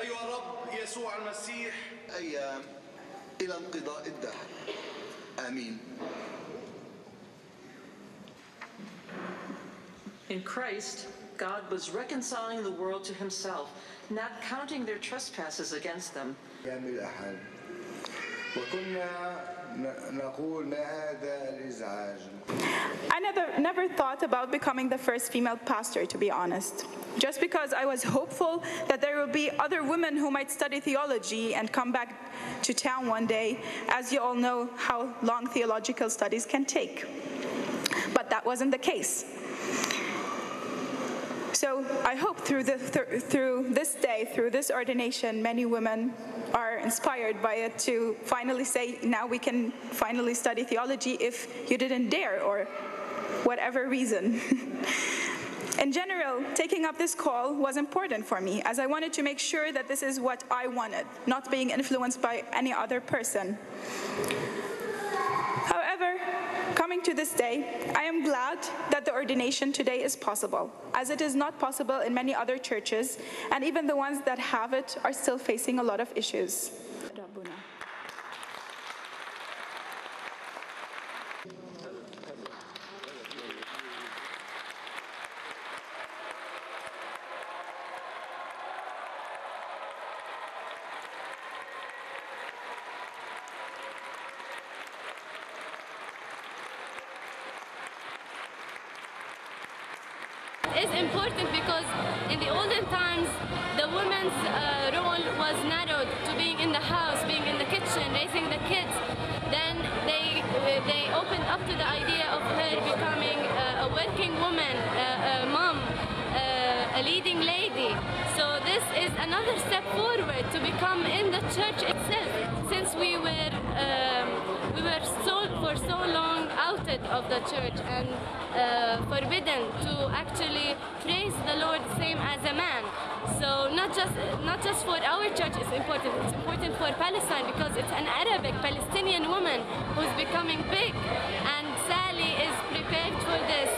أيها الرب يسوع المسيح، أيام إلى انقضاء الدهر. آمين. In Christ, God was reconciling the world to himself, not counting their trespasses against them. يوم الأحد وكنا نقول ما هذا الإزعاج. I never thought about becoming the first female pastor, to be honest. Just because I was hopeful that there will be other women who might study theology and come back to town one day, as you all know how long theological studies can take. But that wasn't the case. So I hope through this day, through this ordination, many women are inspired by it to finally say, now we can finally study theology if you didn't dare or whatever reason. In general, taking up this call was important for me, as I wanted to make sure that this is what I wanted, not being influenced by any other person. However, coming to this day, I am glad that the ordination today is possible, as it is not possible in many other churches, and even the ones that have it are still facing a lot of issues. It's important because in the olden times, the woman's role was narrowed to being in the house, being in the kitchen, raising the kids. Then they opened up to the idea of her becoming a working woman, a mom, a leading lady. So this is another step forward to become in the church itself, since we were for so long outed of the church and forbidden to actually praise the Lord same as a man. So not just for our church is important, it's important for Palestine, because it's an Arabic Palestinian woman who's becoming big, and Sally is prepared for this.